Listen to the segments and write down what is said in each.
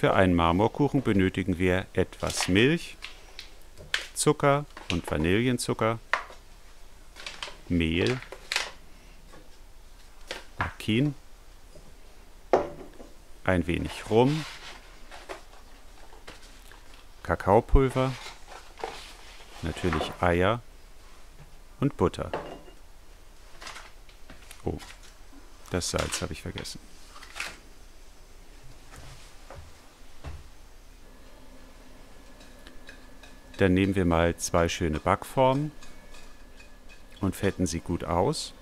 Für einen Marmorkuchen benötigen wir etwas Milch, Zucker und Vanillezucker, Mehl, Akin, ein wenig Rum, Kakaopulver, natürlich Eier und Butter. Oh, das Salz habe ich vergessen. Dann nehmen wir mal zwei schöne Backformen und fetten sie gut aus.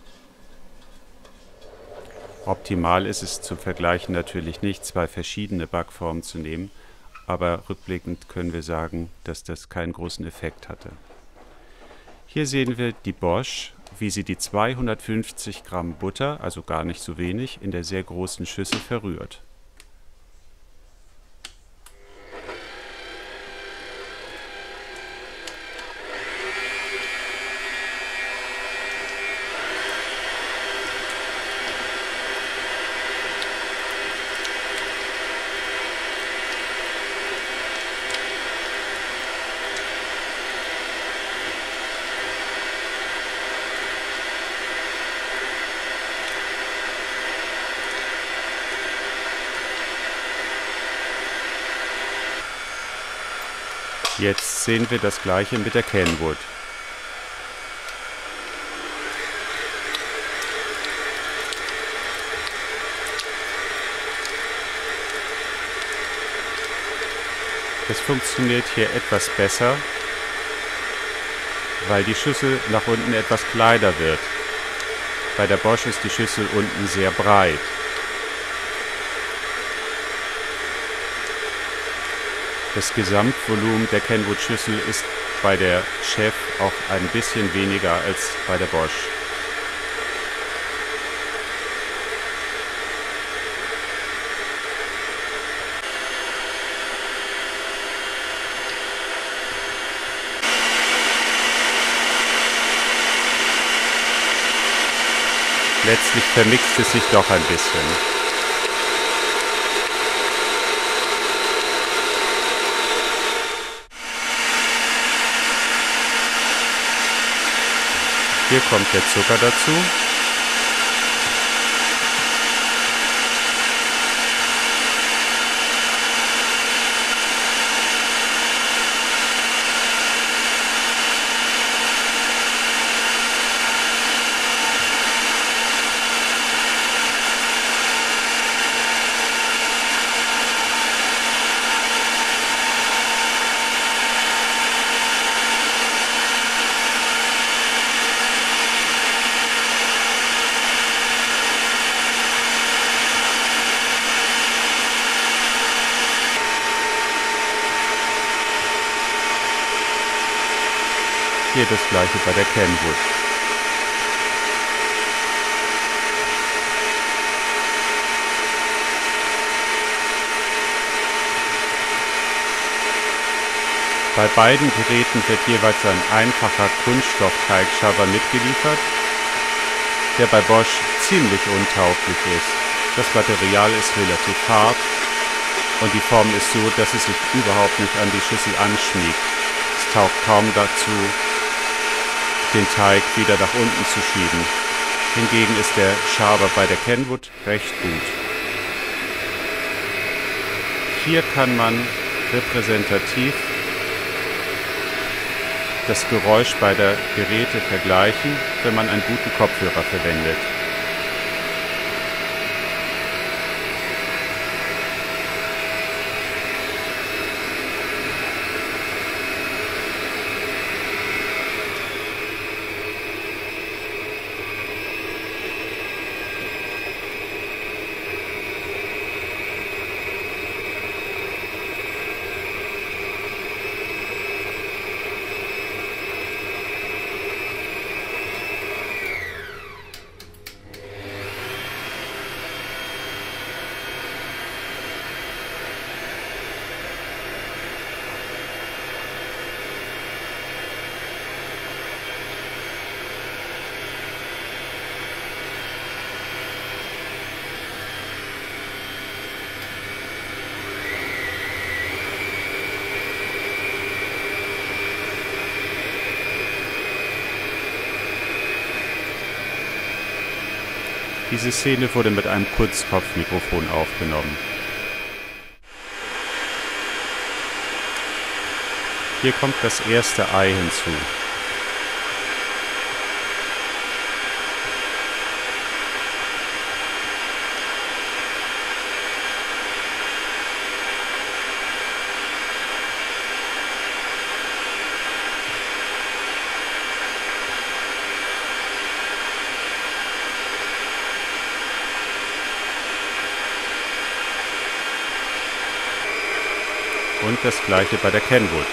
Optimal ist es zum Vergleichen natürlich nicht, zwei verschiedene Backformen zu nehmen, aber rückblickend können wir sagen, dass das keinen großen Effekt hatte. Hier sehen wir die Bosch, wie sie die 250 Gramm Butter, also gar nicht so wenig, in der sehr großen Schüssel verrührt. Jetzt sehen wir das Gleiche mit der Kenwood. Es funktioniert hier etwas besser, weil die Schüssel nach unten etwas kleiner wird. Bei der Bosch ist die Schüssel unten sehr breit. Das Gesamtvolumen der Kenwood-Schüssel ist bei der Chef auch ein bisschen weniger als bei der Bosch. Letztlich vermixt es sich doch ein bisschen. Hier kommt der Zucker dazu. Hier das Gleiche bei der Kenwood. Bei beiden Geräten wird jeweils ein einfacher Kunststoffteigschabber mitgeliefert, der bei Bosch ziemlich untauglich ist. Das Material ist relativ hart und die Form ist so, dass es sich überhaupt nicht an die Schüssel anschmiegt. Es taugt kaum dazu, den Teig wieder nach unten zu schieben. Hingegen ist der Schaber bei der Kenwood recht gut. Hier kann man repräsentativ das Geräusch beider Geräte vergleichen, wenn man einen guten Kopfhörer verwendet. Diese Szene wurde mit einem Kurzkopfmikrofon aufgenommen. Hier kommt das erste Ei hinzu. Und das gleiche bei der Kenwood.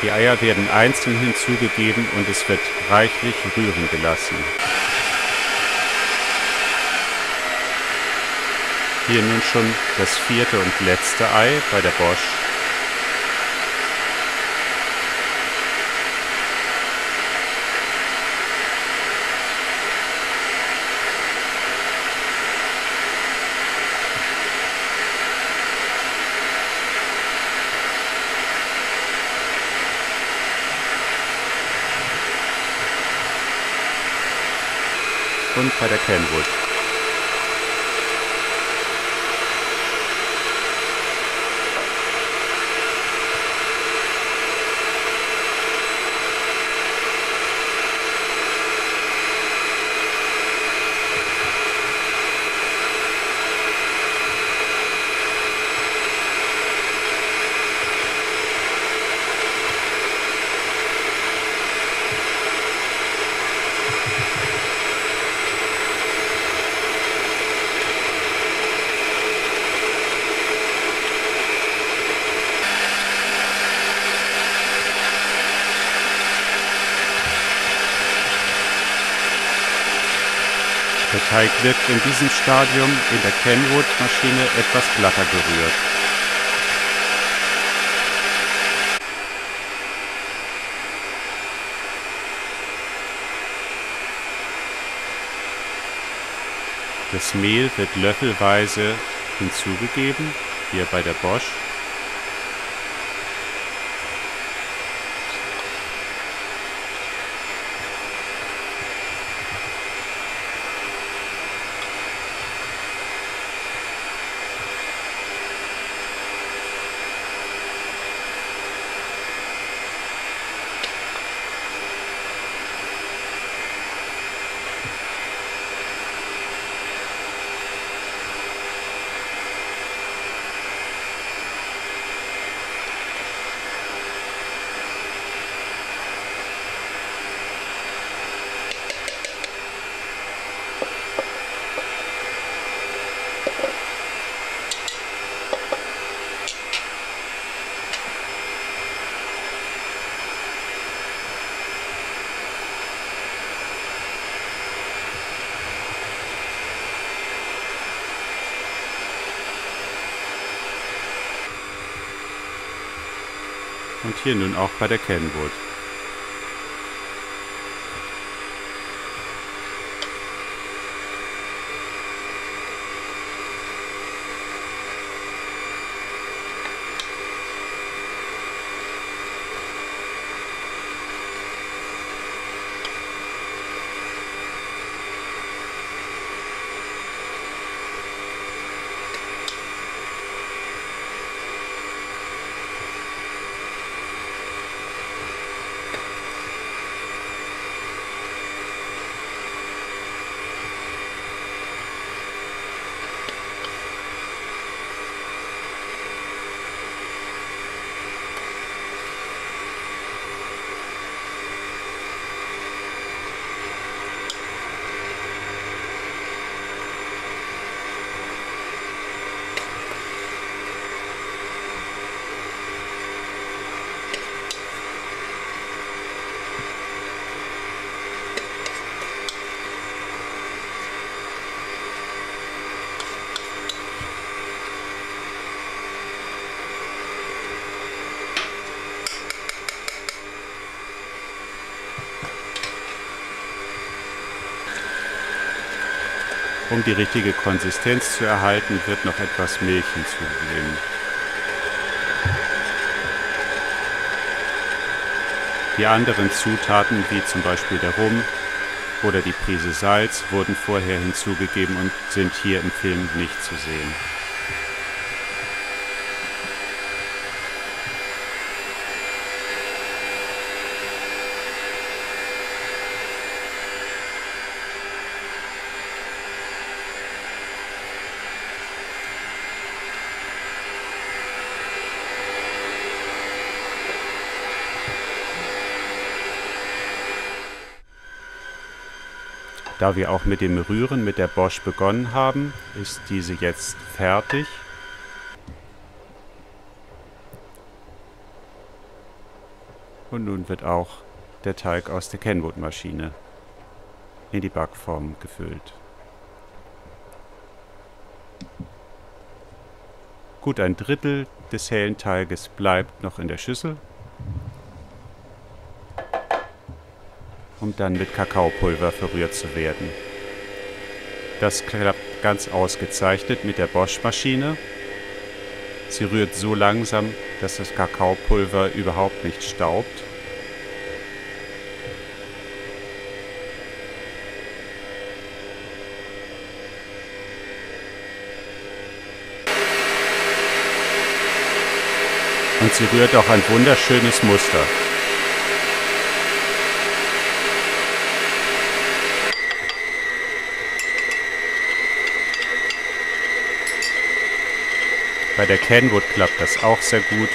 Die Eier werden einzeln hinzugegeben und es wird reichlich rühren gelassen. Hier nun schon das vierte und letzte Ei bei der Bosch. Und bei der Kenwood. Der Teig wirkt in diesem Stadium in der Kenwood-Maschine etwas glatter gerührt. Das Mehl wird löffelweise hinzugegeben, hier bei der Bosch. Und hier nun auch bei der Kenwood. Um die richtige Konsistenz zu erhalten, wird noch etwas Milch hinzugeben. Die anderen Zutaten, wie zum Beispiel der Rum oder die Prise Salz, wurden vorher hinzugegeben und sind hier im Film nicht zu sehen. Da wir auch mit dem Rühren mit der Bosch begonnen haben, ist diese jetzt fertig. Und nun wird auch der Teig aus der Kenwood-Maschine in die Backform gefüllt. Gut ein Drittel des hellen Teiges bleibt noch in der Schüssel, um dann mit Kakaopulver verrührt zu werden. Das klappt ganz ausgezeichnet mit der Bosch-Maschine. Sie rührt so langsam, dass das Kakaopulver überhaupt nicht staubt. Und sie rührt auch ein wunderschönes Muster. Bei der Kenwood klappt das auch sehr gut.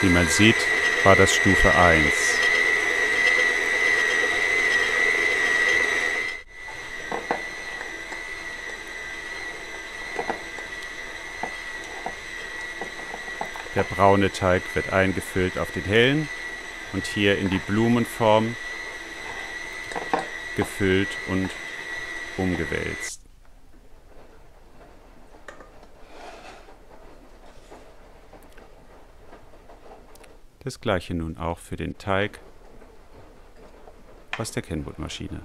Wie man sieht, war das Stufe 1. Der braune Teig wird eingefüllt auf den hellen und hier in die Blumenform gefüllt und umgewälzt. Das gleiche nun auch für den Teig aus der Kenwood-Maschine.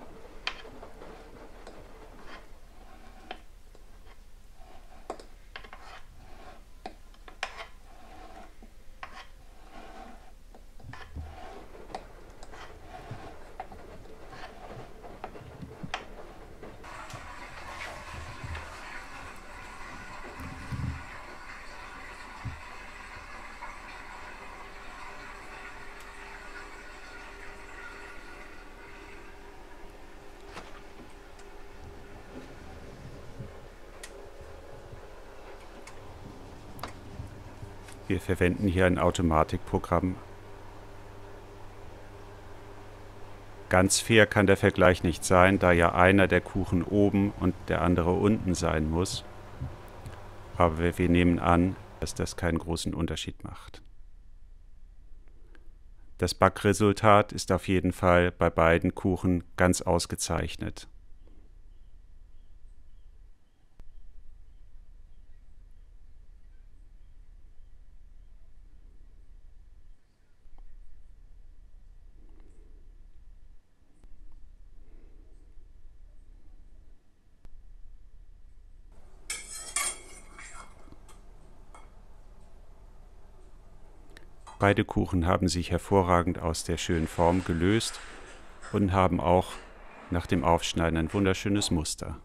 Wir verwenden hier ein Automatikprogramm. Ganz fair kann der Vergleich nicht sein, da ja einer der Kuchen oben und der andere unten sein muss. Aber wir nehmen an, dass das keinen großen Unterschied macht. Das Backresultat ist auf jeden Fall bei beiden Kuchen ganz ausgezeichnet. Beide Kuchen haben sich hervorragend aus der schönen Form gelöst und haben auch nach dem Aufschneiden ein wunderschönes Muster.